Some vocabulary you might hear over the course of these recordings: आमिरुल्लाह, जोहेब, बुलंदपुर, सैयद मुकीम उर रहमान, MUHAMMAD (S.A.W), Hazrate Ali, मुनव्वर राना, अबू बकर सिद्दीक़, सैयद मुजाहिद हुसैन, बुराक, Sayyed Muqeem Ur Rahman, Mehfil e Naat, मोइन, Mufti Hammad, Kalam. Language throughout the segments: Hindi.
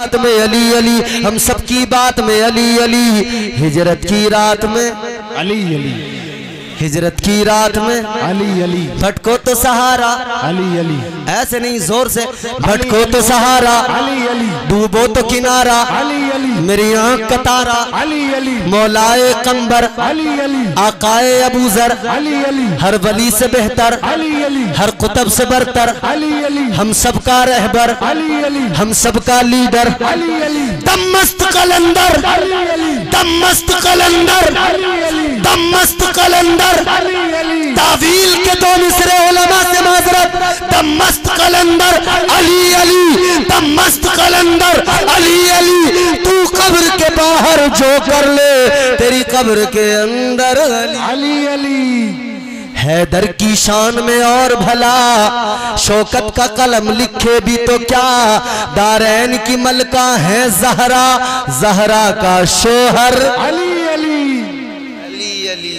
बात में अली अली, हम सबकी बात में अली अली, हिजरत की रात में अली अली, हिजरत की रात में अली अली, भटको तो सहारा अली अली, ऐसे नहीं जोर से, भटको तो सहारा अली अली, डूबो तो किनारा अली अली, मेरी आँख का तारा अली अली, मौलाए कंबर अली अली, आकाए अबूजर अली अली, हर वली से बेहतर अली अली, हर कुतब से बरतर अली अली, हम सबका रहबर अली अली, हम सबका लीडर अली अली, दम मस्त कलंदर अली अली, दम मस्त कलंदर अली अली, दम मस्त कलंदर तावील के दो मिसरे उलमा से माजरत, दम मस्त कलंदर अली अली, दम मस्त कलंदर अली अली, तू कब्र के बाहर जो कर ले तेरी कब्र के अंदर अली अली, हैदर की शान में और भला, शौकत का कलम लिखे भी तो क्या, दारैन की मलका है जहरा, जहरा का शोहर अली अली अली अली,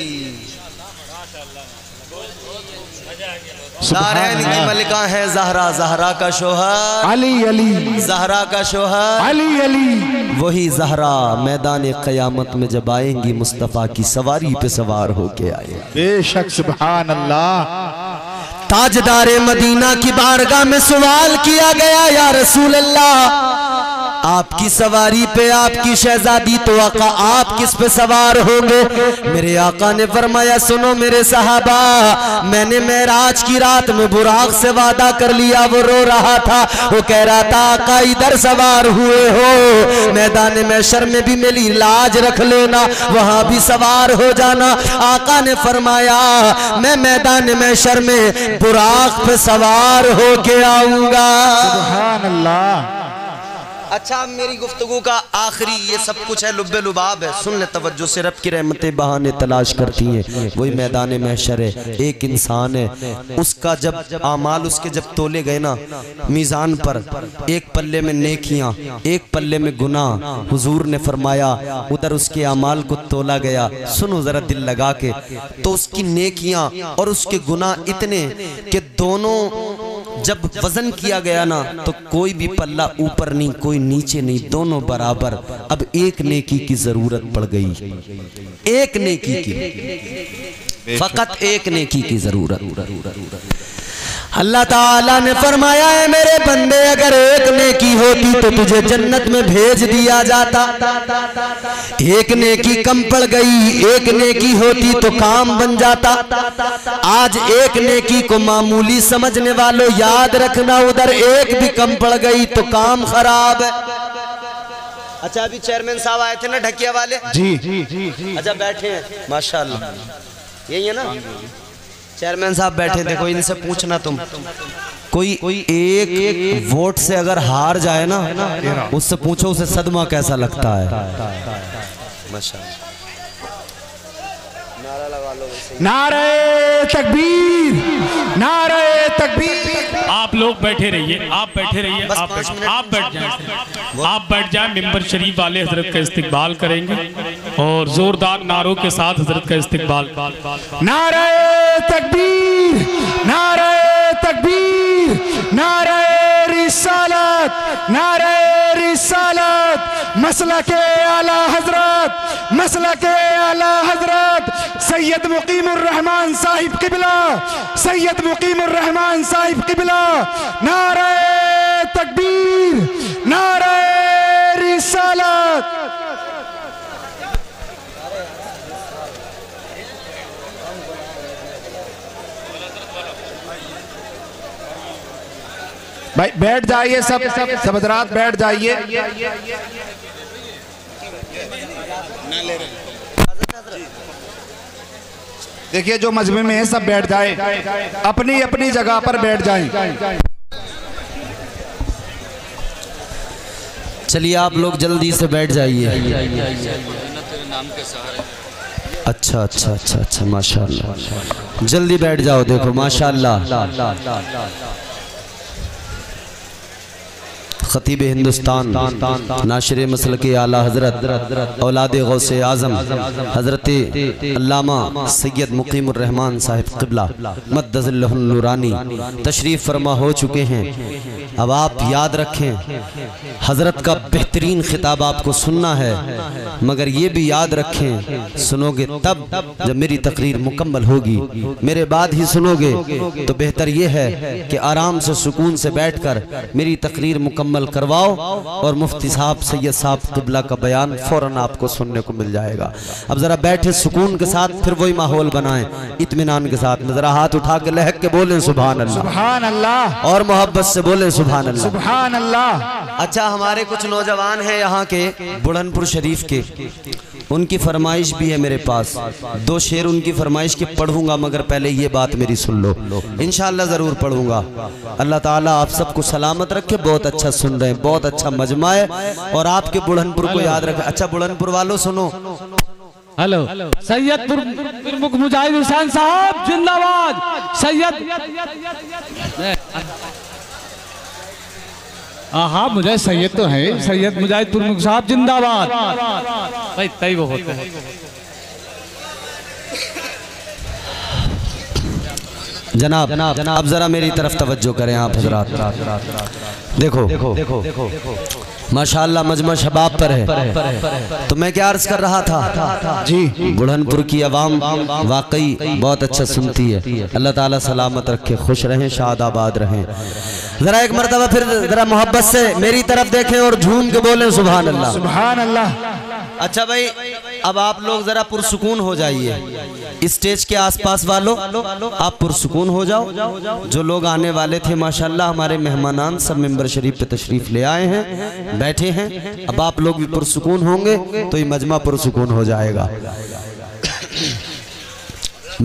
दारैन की मलिका है जहरा, जहरा का शोहर अली अली, जहरा का शोहर अली अली, वही जहरा मैदान क़यामत में जब आएंगी मुस्तफ़ा की सवारी पे सवार होके आए। बेशक सुभान अल्लाह। ताजदारे मदीना की बारगाह में सवाल किया गया, या रसूल अल्लाह आपकी सवारी पे आपकी शहजादी तो आका आप किस पे सवार होंगे? मेरे आका ने फरमाया, सुनो मेरे सहाबा, मैंने मेराज की रात में बुराक से वादा कर लिया, वो रो रहा था, वो कह रहा था आका इधर सवार हुए हो, मैदान महशर में भी मेरी लाज रख लेना, वहाँ भी सवार हो जाना। आका ने फरमाया मैं मैदान महशर में बुराक पे सवार हो के आऊँगा। सुभान अल्लाह। अच्छा, मेरी गुफ्तगू का आखिरी ये सब कुछ है, लुब्बे लुबाब है, सुन ले तवज्जो से, रब की रहमतें बहाने तलाश करती हैं, वही मैदान महशर है। एक इंसान है, उसका जब आमाल उसके जब तोले गए ना मीज़ान पर, एक पल्ले में नेकियां एक पल्ले में गुनाह, हुजूर ने फरमाया उधर उसके आमाल को तोला गया, सुनो ज़रा दिल लगा के, तो उसकी नेकियां और उसके गुनाह इतने कि दोनों जब वजन किया गया ना तो कोई भी पल्ला ऊपर नहीं कोई नीचे नहीं, दोनों बराबर। अब एक नेकी की जरूरत पड़ गई, एक नेकी की, फकत एक नेकी की जरूरत। अल्लाह ताला ने फरमाया है मेरे बंदे, अगर एक नेकी होती तो तुझे जन्नत में भेज दिया जाता, एक नेकी कम पड़ गई, एक नेकी होती तो काम बन जाता। आज एक नेकी को मामूली समझने वालों याद रखना, उधर एक भी कम पड़ गई तो काम खराब है। अच्छा, अभी चेयरमैन साहब आए थे ना ढकिया वाले जी, अच्छा बैठे हैं माशाल्लाह, यही है ना चेयरमैन साहब बैठे, देखो इनसे पूछना तुम कोई एक वोट से अगर हार जाए ना, उससे पूछो उसे सदमा कैसा लगता है। नारे तकबीर, नारे तकबीर। आप लोग बैठे रहिए, आप बैठे रहिए, आप बैठ जाए, आप बैठ जाए। मेंबर शरीफ वाले हजरत का इस्तकबाल करेंगे और जोरदार नारों के साथ हजरत का इस्तकबाल। नारे तकबीर, नारे तकबीर, नारे रिसालत, नारे रिसालत, मसलके आला हजरत, मसलके आला हजरत, सैयद मुकीम उर रहमान साहिब किबला, सैयद मुकीम उर रहमान साहिब किबला। नारे तकबीर, नारे रिसालत। भाई बैठ जाइए सब, सब हजरात बैठ जाइए। देखिए जो मजमे में है सब बैठ जाए, अपनी अपनी जगह पर बैठ जाए। चलिए आप लोग जल्दी से बैठ जाइए। अच्छा अच्छा अच्छा अच्छा माशाल्लाह, जल्दी बैठ जाओ। देखो माशाल्लाह खतीब हिंदुस्तान नाशर मसल के आला हजरत औलाद गौसे आजम हजरत अल्लामा सैयद मुक़ीम उर रहमान साहिब क़िबला मद्दज़ल्लहुन नूरानी तशरीफ़ फरमा हो चुके हैं। अब आप याद रखें, हजरत का बेहतरीन खिताब आपको सुनना है, मगर ये भी याद रखें सुनोगे तब जब मेरी तकरीर मुकम्मल होगी, मेरे बाद ही सुनोगे तो बेहतर ये है कि आराम से सुकून से बैठकर मेरी तकरीर मुकम्मल करवाओ और मुफ्ती साहब सैयद साहब क़िबला का बयान फ़ौरन आपको सुनने को मिल जाएगा। अब ज़रा बैठे सुकून के साथ, फिर वही माहौल बनाएं इत्मीनान के साथ। ज़रा हाथ उठा के लहक के बोलें सुभान अल्लाह, और मोहब्बत से बोलें सुभान अल्लाह। अच्छा, हमारे कुछ नौजवान हैं यहाँ के बुलंदपुर शरीफ के, उनकी फरमाइश भी है मेरे पास, दो शेर उनकी फरमाइश के पढ़ूंगा, मगर पहले ये बात मेरी सुन लो, इंशाअल्लाह ज़रूर पढ़ूंगा। अल्लाह ताला आप सबको सलामत रखे। बहुत अच्छा सुन रहे हैं, बहुत अच्छा मजमा है, और आपके बुलंदपुर को याद रखें। अच्छा बुलंदपुर वालों सुनो, हेलो, सैयद मुजाहिद हुसैन साहब जिंदाबाद, हाँ मुजाहिद सैयद तो है, सैयद मुजाहिद तुर्मुख साहब जिंदाबाद। भाई तय वो होता है। जनाब अब जरा मेरी तरफ तवज्जो करें आप हजरात। देखो माशाल्लाह मजमा शबाब पर है, तो मैं क्या अर्ज कर रहा था जी, बुलंदपुर की आवाम वाकई बहुत अच्छा सुनती है। अल्लाह ताला सलामत रखे, खुश रहें, शादाबाद रहें। जरा एक मरतबा फिर जरा मोहब्बत से मेरी तरफ देखें और झूम के बोलें सुभान अल्लाह, सुभान अल्लाह। अच्छा भाई, अब आप लोग जरा पुरसुकून हो जाइए, स्टेज के आसपास वालों आप पुरसुकून हो जाओ। जो लोग आने वाले थे माशाल्लाह हमारे मेहमानान सब मेंबर शरीफ पे तशरीफ ले आए हैं, बैठे हैं, अब आप लोग भी पुरसुकून होंगे तो ये मजमा पुरसुकून हो जाएगा।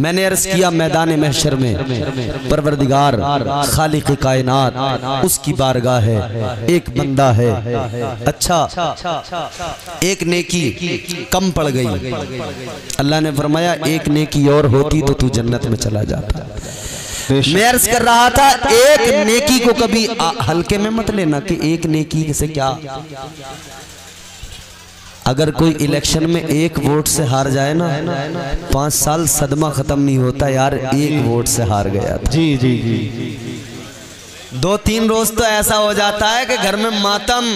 मैंने अर्ज किया मैदान महशर में परवरदिगार खालिक कायनात उसकी बारगाह है एक बंदा है। अच्छा, एक नेकी कम पड़ गई, अल्लाह ने फरमाया एक नेकी और होती तो तू जन्नत में चला जाता। मैं अर्ज कर रहा था एक नेकी को कभी हल्के में मत लेना कि एक नेकी से क्या। अगर कोई इलेक्शन में एक वोट से हार जाए ना, 5 साल सदमा खत्म नहीं होता, यार एक वोट से हार गया था। जी जी जी, 2-3 रोज तो ऐसा हो जाता है कि घर में मातम।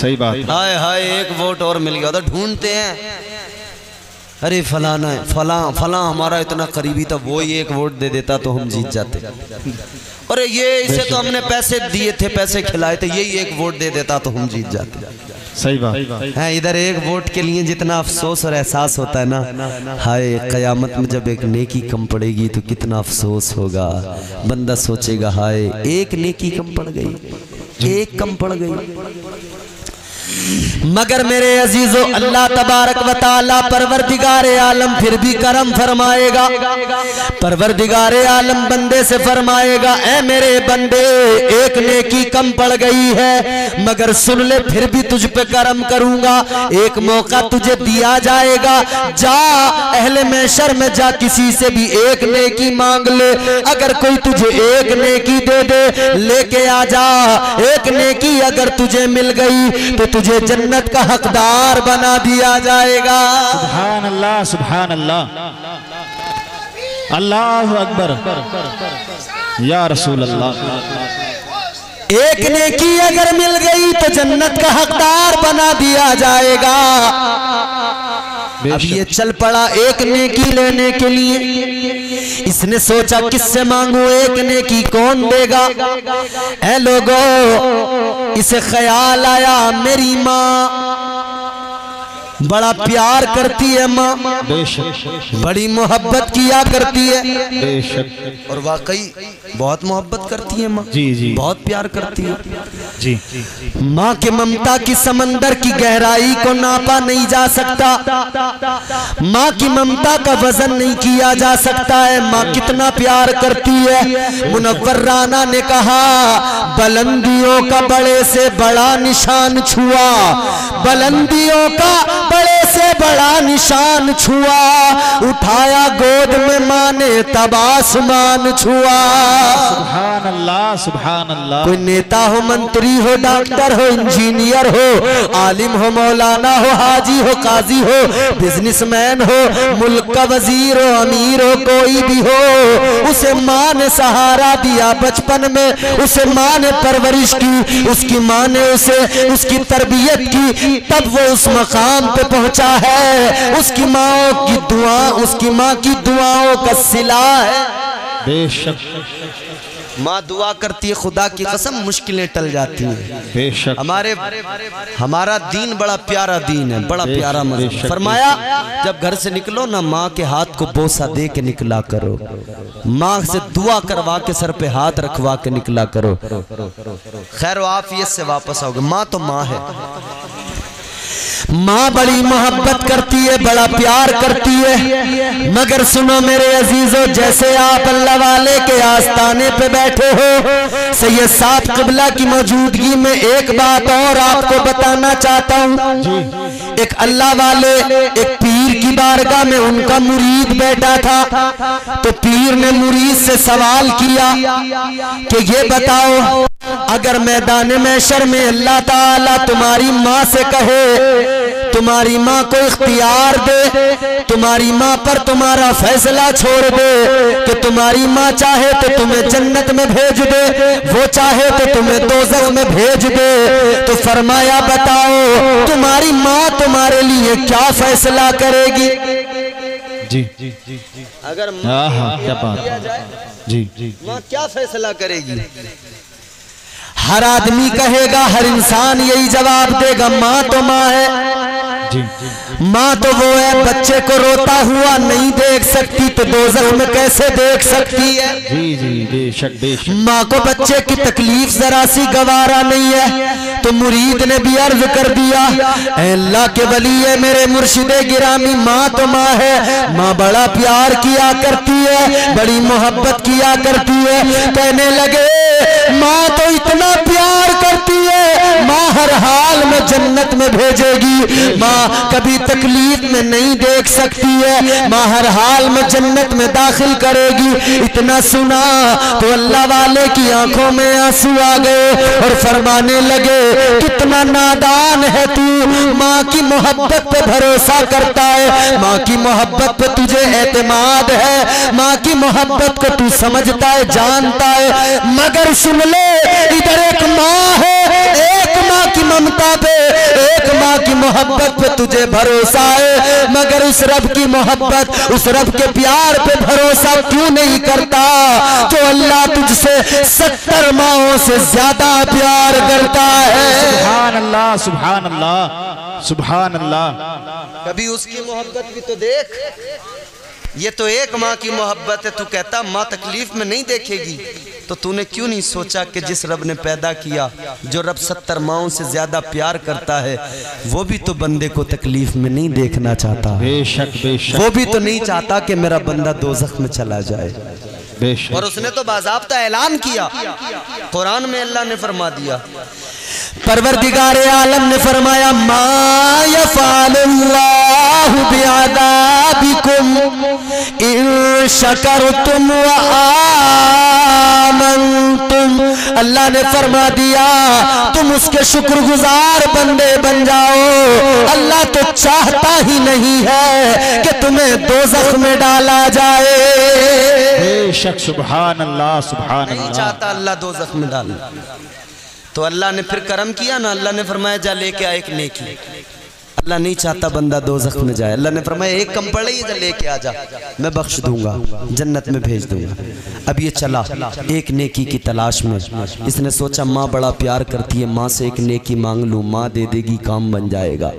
सही बात, हाय हाय एक वोट और मिल गया, तो ढूंढते हैं अरे फलाना फला हमारा इतना करीबी था, वो ही एक वोट दे देता तो हम जीत जाते, अरे ये इसे तो हमने पैसे दिए थे, पैसे खिलाए थे, यही एक वोट दे देता तो हम जीत जाते। सही बात है। इधर एक वोट के लिए जितना अफसोस और एहसास होता है ना, हाय क़यामत में जब एक नेकी कम पड़ेगी तो कितना अफसोस होगा, बंदा सोचेगा हाय एक नेकी कम पड़ गई, एक कम पड़ गई। मगर मेरे अजीजों अल्लाह तबारक व तआला परवरदिगारे आलम फिर भी करम फरमाएगा, परवरदिगारे आलम बंदे से फरमाएगा ऐ मेरे बंदे एक नेकी कम पड़ गई है, मगर सुन ले फिर भी तुझ पे करम करूंगा, एक मौका तुझे दिया जाएगा, जा अहले महशर में जा, किसी से भी एक नेकी मांग ले, अगर कोई तुझे एक नेकी दे दे लेके आ जा, एक नेकी अगर तुझे मिल गई तो तुझे जन्नत का हकदार बना दिया जाएगा। सुभान अल्लाह, सुभान अल्लाह, अल्लाहु अकबर या रसूल अल्लाह। एक नेकी अगर मिल गई तो जन्नत का हकदार बना दिया जाएगा। अब ये चल पड़ा एक नेकी लेने के लिए, इसने सोचा किससे मांगू, एक नेकी कौन देगा। ऐ लोगो, इसे ख्याल आया मेरी माँ बड़ा प्यार करती है, माँ बड़ी मोहब्बत किया करती है, और वाकई बहुत मोहब्बत करती है माँ, बहुत प्यार करती है जी। माँ के ममता की समंदर की गहराई को नापा नहीं जा सकता, माँ की ममता का वजन नहीं किया जा सकता है, माँ कितना प्यार करती है। मुनव्वर राना ने कहा बुलंदियों का बड़े से बड़ा निशान छुआ, बुलंदियों का बड़े से बड़ा निशान छुआ, उठाया गोद में माँ ने तब आसमान छुआ। सुभान अल्लाह, सुभान अल्लाह। कोई नेता हो, मंत्री हो, डॉक्टर हो, इंजीनियर हो, आलिम हो, मौलाना हो, हाजी हो, काजी हो, बिजनेसमैन हो, मुल्क का वजीर हो, अमीर हो, कोई भी हो, उसे माँ ने सहारा दिया बचपन में, उसे माँ ने परवरिश की, उसकी माँ ने उसे उसकी तरबियत की, तब वो उस मकाम पे पहुंचा है। उसकी माँ की दुआ, उसकी माँ की दुआओं का सिला है। बेशक माँ दुआ करती है, खुदा की कसम मुश्किलें टल जाती हैं। बेशक हमारे हमारा दीन बड़ा प्यारा दीन है, बड़ा प्यारा मज़हब। फरमाया जब घर से निकलो ना माँ के हाथ को बोसा दे के निकला करो, माँ से दुआ करवा के सर पे हाथ रखवा के निकला करो। खैर आफियत से वापस आओगे। माँ तो माँ है, माँ बड़ी मोहब्बत करती है, बड़ा प्यार करती है। मगर सुनो मेरे अजीजों, जैसे आप अल्लाह वाले के आस्ताने पे बैठे हो, सैयद साहब क़िबला की मौजूदगी में एक बात और आपको बताना चाहता हूँ। एक अल्लाह वाले एक पीर की बारगाह में उनका मुरीद बैठा था, तो पीर ने मुरीद से सवाल किया कि ये बताओ, अगर मैदान महशर में अल्लाह ताला तुम्हारी माँ से कहे, तुम्हारी माँ को इख्तियार दे, तुम्हारी माँ पर तुम्हारा फैसला छोड़ दे कि तुम्हारी माँ चाहे तो तुम्हें जन्नत में भेज दे, वो चाहे तो तुम्हें दोज़ख में भेज दे, तो फरमाया बताओ तुम्हारी माँ तुम्हारे लिए क्या फैसला करेगी? जी जी जी जी, अगर माँ क्या फैसला करेगी? हर आदमी कहेगा, हर इंसान यही जवाब देगा, माँ तो माँ है, माँ तो वो है। बच्चे को रोता हुआ नहीं देख सकती तो दोज़ख में कैसे देख सकती है? जी जी, बेशक बेशक। माँ को बच्चे की तकलीफ जरा सी गवारा नहीं है। तो मुरीद ने भी अर्ज कर दिया, अल्लाह के वली है मेरे मुर्शिदे गिरामी, माँ तो माँ है, माँ बड़ा प्यार किया करती है, बड़ी मोहब्बत किया करती है। कहने लगे माँ तो इतना प्यार करती है, माँ हर हाल में जन्नत में भेजेगी, माँ कभी तकलीफ में नहीं देख सकती है, माँ हर हाल में जन्नत में दाखिल करेगी। इतना सुना तो अल्लाह वाले की आंखों में आंसू आ गए और फरमाने लगे, कितना नादान है तू, माँ की मोहब्बत पे भरोसा करता है, माँ की मोहब्बत पे तुझे एतमाद है, माँ की मोहब्बत को तू समझता है, जानता है। मगर सुन ले, इधर एक माँ है, एक माँ की ममता पे, एक माँ की मोहब्बत पे तुझे भरोसा है, मगर उस रब की मोहब्बत, उस रब के प्यार पे भरोसा क्यों नहीं करता जो अल्लाह तुझसे 70 माओं से ज्यादा प्यार करता है? सुभान अल्लाह, सुभान अल्लाह, सुभान अल्लाह। कभी उसकी मोहब्बत भी तो देख, ये तो एक माँ की मोहब्बत है, तू कहता माँ तकलीफ में नहीं देखेगी, तो तूने क्यों नहीं सोचा कि जिस रब ने पैदा किया, जो रब 70 माओं से ज्यादा प्यार करता है, वो भी तो बंदे को तकलीफ में नहीं देखना चाहता, बेशक बेशक, वो भी तो नहीं चाहता कि मेरा बंदा दोज़ख में चला जाए, बेशक। और उसने तो बाज़ाब्ता ऐलान किया, कुरान में अल्लाह ने फरमा दिया, परवरदिगार आलम ने फरमाया, मा यफ़अलुल्लाहु बिअज़ाबिकुम इन शकरतुम व आमनतुम। अल्लाह ने फरमा दिया तुम उसके शुक्रगुजार बंदे बन जाओ, अल्लाह तो चाहता ही नहीं है कि तुम्हें दोज़ख में डाला जाए, बेशक। सुभान अल्लाह, सुभान अल्लाह। नहीं चाहता अल्लाह दोज़ख में डाले, तो अल्लाह ने फिर करम किया ना, अल्लाह ने फरमाया जा लेके आ एक नेकी। अल्लाह नहीं चाहता बंदा दोज़ख में जाए, अल्लाह ने फरमाया एक कम पड़ रही है, जा लेके आ जा, मैं बख्श दूंगा, जन्नत में भेज दूंगा। अब ये चला एक नेकी की तलाश में, इसने सोचा माँ बड़ा प्यार करती है, माँ से एक नेकी मांग लूँ, माँ दे देगी, काम बन जाएगा।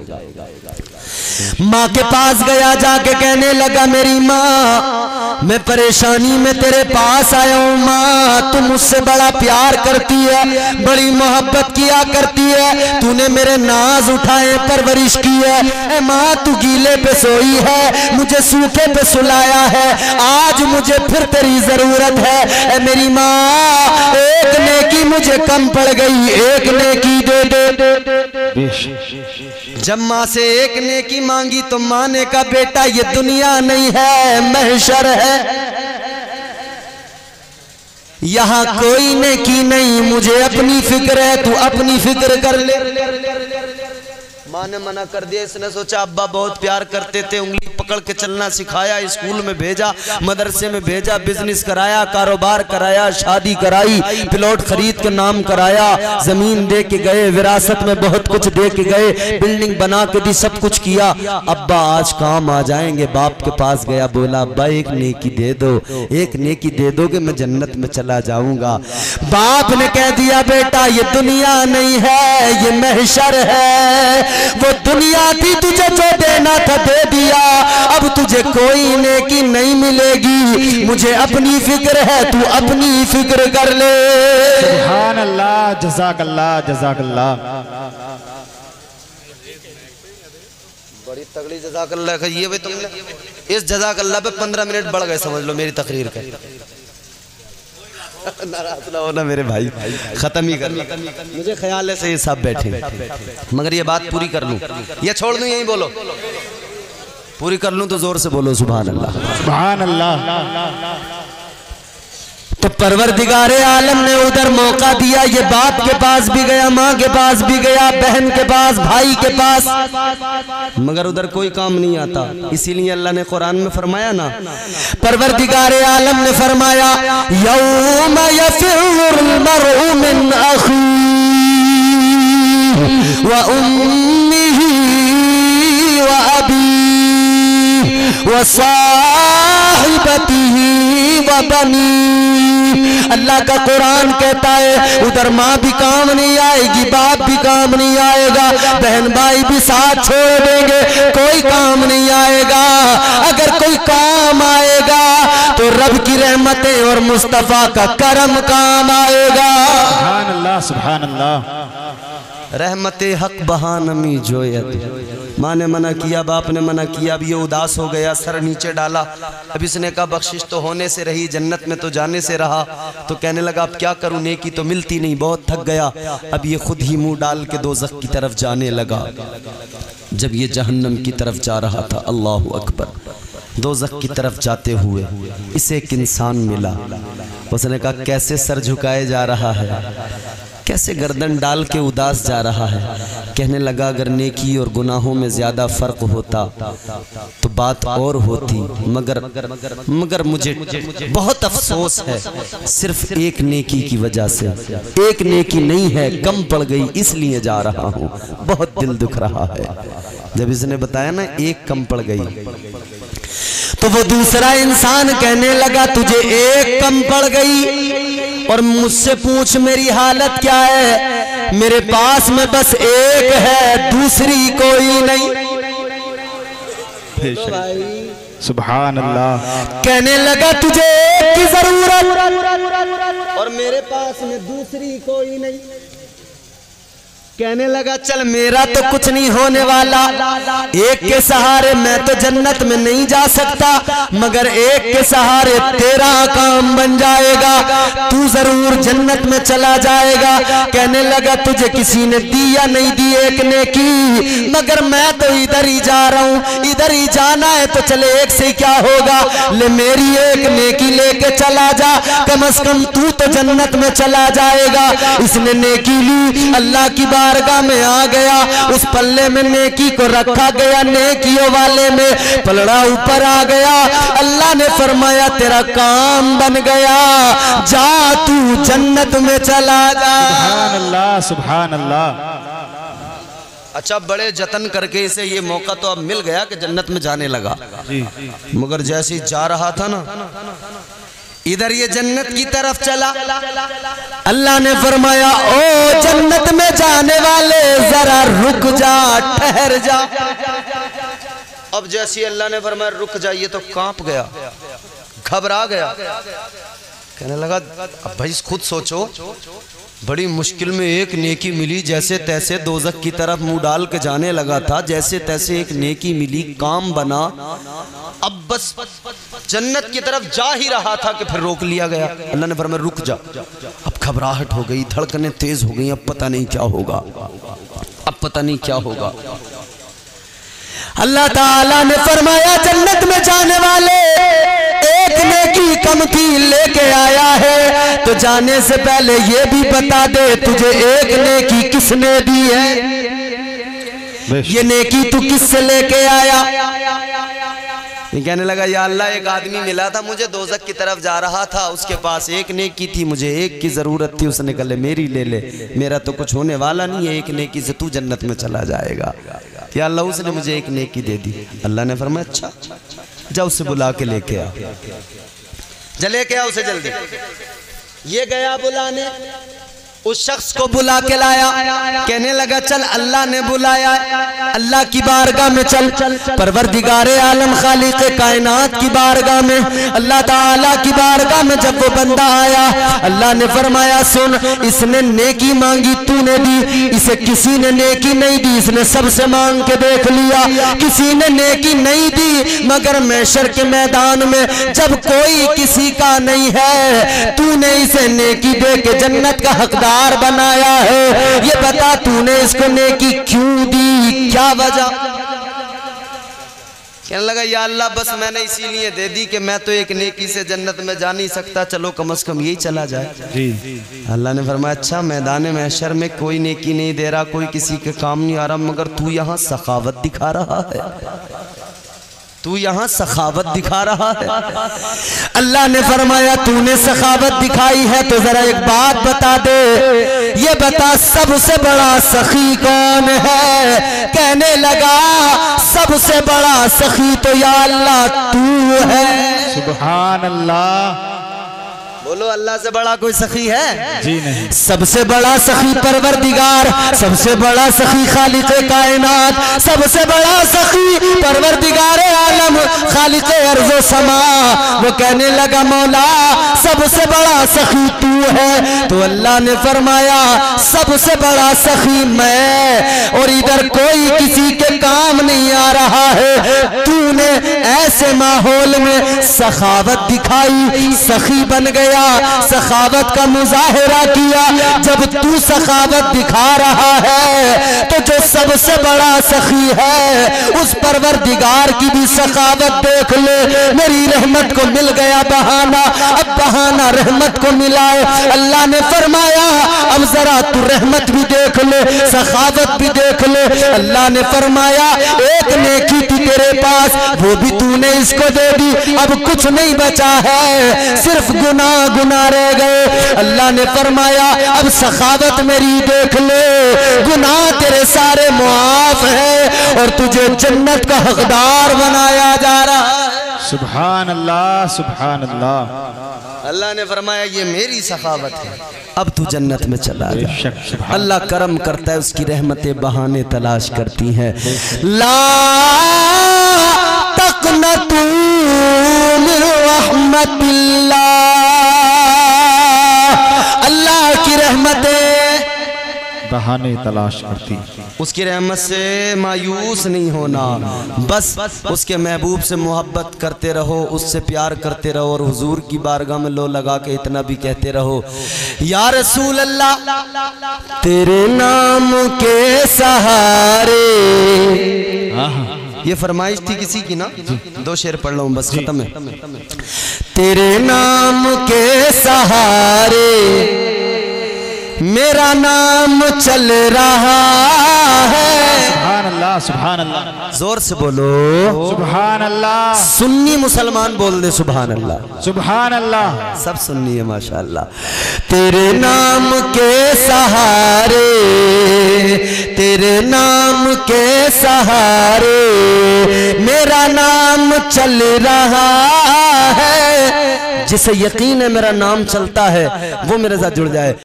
माँ के पास गया, जाके कहने लगा, मेरी माँ मैं परेशानी में तेरे पास आया हूँ, माँ तुम मुझसे बड़ा प्यार करती है, बड़ी मोहब्बत किया करती है, तूने मेरे नाज उठाए, परवरिश की है, माँ तू गीले पे सोई है, मुझे सूखे पे सुलाया है, आज मुझे फिर तेरी जरूरत है, ए मेरी माँ एक नेकी मुझे कम पड़ गई, एक नेकी दे दे, जब माँ से एक नेकी मांगी तो माँ ने कहा बेटा ये दुनिया नहीं है महशर है, यहाँ कोई नेकी नहीं, मुझे अपनी फिक्र है, तू अपनी फिक्र कर ले। माँ ने मना कर दिया। इसने सोचा अब्बा बहुत प्यार करते थे, उंगली पकड़ के चलना सिखाया, स्कूल में भेजा, मदरसे में भेजा, बिजनेस कराया, कारोबार कराया, शादी कराई, प्लॉट खरीद के नाम कराया, जमीन दे के गए, विरासत में बहुत कुछ दे के गए, बिल्डिंग बना के दी, सब कुछ किया। अब्बा आज काम आ जाएंगे। बाप के पास गया, बोला अब्बा एक नेकी दे दो, एक नेकी दे दो कि मैं जन्नत में चला जाऊंगा। बाप ने कह दिया बेटा ये दुनिया नहीं है ये महशर है, वो दुनिया थी तुझे जो देना था दे दिया, अब तुझे कोई नेकी नहीं मिलेगी, मुझे अपनी फिक्र है, तू अपनी फिक्र कर ले। सुभान अल्लाह, जज़ाकल्लाह, जज़ाकल्लाह, बड़ी तगड़ी जज़ाकल्लाह कही है भाई तुमने। इस जज़ाकल्लाह पे 15 मिनट बढ़ गए, समझ लो मेरी तकरीर का। नाराज ना होना मेरे भाई, खत्म ही कर। मुझे ख्याल है सही सब बैठे, मगर ये बात पूरी कर लूं या छोड़ दूं यही बोलो। पूरी कर लूं तो जोर से बोलो सुभान अल्लाह, सुभान अल्लाह। तो परवरदिगारे आलम ने उधर मौका दिया, ये बाप के पास भी गया, माँ के पास भी गया, बहन के पास, भाई के पास, मगर उधर कोई काम नहीं आता। इसीलिए अल्लाह ने कुरान में फरमाया ना, परवरदिगारे आलम ने फरमाया यौम यफ़िरुल मरउ मिन अख़ीहि व उम्मिही व अबीही व साहिबतिही व बनीही। अल्लाह का कुरान कहता है उधर माँ भी काम नहीं आएगी, बाप भी काम नहीं आएगा, बहन भाई भी साथ छोड़ देंगे, कोई काम नहीं आएगा। अगर कोई काम आएगा तो रब की रहमतें और मुस्तफ़ा का करम काम आएगा। सुभान अल्लाह, सुभान अल्लाह। रहमतें हक बहानमी जोयत। माँ ने मना किया, बाप ने मना किया, अब ये उदास हो गया, सर नीचे डाला। अब इसने कहा बख्शिश तो होने से रही, जन्नत में तो जाने से रहा। तो कहने लगा अब क्या करूँ, नेकी तो मिलती नहीं, बहुत थक गया। अब ये खुद ही मुंह डाल के दोज़ख की तरफ जाने लगा। जब ये जहन्नम की तरफ जा रहा था, अल्लाहू अकबर, दोज़ख की तरफ जाते हुए इसे एक इंसान मिला। उसने कहा कैसे सर झुकाए जा रहा है, कैसे गर्दन डाल के उदास जा रहा है। कहने लगा अगर नेकी और गुनाहों में ज़्यादा फ़र्क होता तो बात और होती, मगर मुझे बहुत अफसोस है सिर्फ एक नेकी की वजह से, एक नेकी नहीं है, कम पड़ गई इसलिए जा रहा हूँ, बहुत दिल दुख रहा है। जब इसने बताया ना एक कम पड़ गई, तो वो दूसरा इंसान कहने लगा तुझे एक कम पड़ गई और मुझसे पूछ मेरी हालत क्या है, मेरे पास में बस एक है, दूसरी कोई नहीं। सुभान अल्लाह। कहने लगा तुझे एक की जरूरत और मेरे पास में दूसरी कोई नहीं। कहने लगा चल मेरा तो कुछ नहीं होने वाला, एक के सहारे मैं तो जन्नत में नहीं जा सकता, मगर एक के सहारे तेरा काम बन जाएगा, तू जरूर जन्नत में चला जाएगा। कहने लगा तुझे किसी ने दिया नहीं दी एक नेकी, मगर मैं तो इधर ही जा रहा हूँ, इधर ही जाना है, तो चले एक से क्या होगा, ले मेरी एक नेकी लेके चला जा, कम से कम तू तो जन्नत में चला जाएगा। इसने नेकी ली, अल्लाह की बारगाह में आ गया, उस पल्ले में नेकी को रखा गया, नेकियों वाले में पलड़ा ऊपर आ गया। अल्लाह ने फरमाया तेरा काम बन गया, जा तू जन्नत में चला जा। सुभान अल्लाह, सुभान अल्लाह। अच्छा बड़े जतन करके इसे ये मौका तो अब मिल गया कि जन्नत में जाने लगा, मगर जैसे जा रहा था ना इधर ये जन्नत की तरफ चला। अल्लाह ने फरमाया ओ जन्नत में जाने वाले जरा रुक जा, ठहर जा। अब जैसी अल्लाह ने फरमाया रुक जा, ये तो कांप गया, घबरा गया। कहने लगा अब भाई खुद सोचो, बड़ी मुश्किल में एक नेकी मिली, जैसे तैसे दोज़ख की तरफ मुंह डाल के जाने लगा था, जैसे तैसे एक नेकी मिली, काम बना, अब बस जन्नत की तरफ जा ही रहा था कि फिर रोक लिया गया। अल्लाह ने फरमाया रुक जा। अब घबराहट हो गई, धड़कनें तेज हो गई, अब पता नहीं क्या होगा। अब पता नहीं क्या होगा। अल्लाह ताला ने फरमाया जन्नत में जाने वाले एक नेकी कम की लेके आया है, तो जाने से पहले ये भी बता दे तुझे एक नेकी किसने दी है, ये नेकी तू किससे लेके आया। कहने लगा या अल्लाह एक आदमी मिला था मुझे, दोजक की तरफ जा रहा था, उसके पास एक नेकी थी, मुझे एक की जरूरत थी, उसने कहा ले मेरी ले ले, मेरा तो कुछ होने वाला नहीं है, एक नेकी से तू जन्नत में चला जाएगा। या अल्लाह उसने मुझे एक नेकी दे दी। अल्लाह ने फरमाया अच्छा जा उसे बुला के लेके आ, जा लेके आ उसे जल्दी। ये गया बुलाने, उस शख्स को बुला के लाया, कहने लगा चल अल्लाह ने बुलाया, अल्लाह की बारगाह में चल, परवरदिगारे आलम खालिक कायनात की बारगाह में, अल्लाह ताला की बारगाह में जब वो बंदा आया, अल्लाह ने फरमाया सुन इसने नेकी मांगी तूने दी, इसे किसी ने नेकी नहीं दी, इसने सबसे मांग के देख लिया, किसी ने नेकी नहीं दी, मगर महशर के मैदान में जब कोई किसी का नहीं है, तूने इसे नेकी दे के जन्नत का हकदार बनाया है। ये बता तूने इसको नेकी क्यों दी, क्या वजह। कहने लगा या अल्लाह बस मैंने इसीलिए दे दी कि मैं तो एक नेकी से जन्नत में जा नहीं सकता, चलो कम से कम यही चला जाए। अल्लाह ने फरमाया अच्छा मैदान महशर में कोई नेकी नहीं दे रहा, कोई किसी के काम नहीं आ रहा, मगर तू यहाँ सखावत दिखा रहा है, तू यहाँ सखावत दिखा रहा है। अल्लाह ने फरमाया तूने सखावत दिखाई है तो जरा एक बात बता दे, ये बता सबसे बड़ा सखी कौन है। कहने लगा सबसे बड़ा सखी तो या अल्लाह तू है। सुभान अल्लाह, बोलो अल्लाह से बड़ा कोई सखी है? जी नहीं। सबसे बड़ा सखी परवरदिगार, सबसे बड़ा सखी खालिक़े कायनात, सबसे बड़ा सखी परवरदिगारे आलम खालिक़े अर्ज़ो समा। वो कहने लगा मौला सबसे बड़ा सखी तू है, तो अल्लाह ने फरमाया सबसे बड़ा सखी मैं, और इधर कोई किसी के काम नहीं आ रहा है, तूने ऐसे माहौल में सखावत दिखाई, सखी बन गया, सखावत का मुजाहिरा किया। जब तू सखावत दिखा रहा है तो जो सबसे बड़ा सखी है उस परवरदिगार की भी सखावत देख ले। मेरी रहमत को मिल गया बहाना, अब बहाना रहमत को मिला है। अल्लाह ने फरमाया अब जरा तू रहमत भी देख ले, सखावत भी देख ले। अल्लाह ने फरमाया एक नेकी थी तेरे पास, वो भी तूने इसको दे दी, अब कुछ नहीं बचा है, सिर्फ गुनाह गुनाह रह गए। अल्लाह ने फरमाया अब सखावत मेरी देख ले, गुनाह तेरे सारे मुआफ है और तुझे जन्नत का हकदार बनाया जा रहा है। सुभान अल्लाह, सुभान अल्लाह। अल्लाह ने फरमाया ये मेरी सखावत है, अब तू जन्नत में चला जा। अल्लाह करम करता है, उसकी रहमतें बहाने तलाश करती हैं। ला तक़नतू मिन रहमतिल्लाह, अल्लाह की रहमतें बहाने तलाश करती, उसकी रहमत से मायूस नहीं होना, बस उसके महबूब से मोहब्बत करते रहो, उससे प्यार करते रहो और हुजूर की बारगाह में लो लगा के इतना भी कहते रहो या रसूल अल्लाह तेरे नाम के सहारे। ये फरमाइश थी किसी की ना, दो शेर पढ़ लो बस खत्म है। तेरे नाम के सहारे मेरा नाम चल रहा है। सुभान अल्लाह, सुभान अल्लाह। जोर से बोलो सुभान अल्लाह। सुन्नी मुसलमान बोल दे सुभान अल्लाह, सुभान अल्लाह। सब सुन्नी है माशाल्लाह। तेरे नाम के सहारे, तेरे नाम के सहारे मेरा नाम चल रहा है। जिसे यकीन है मेरा नाम चलता है वो मेरे साथ जुड़ जाए।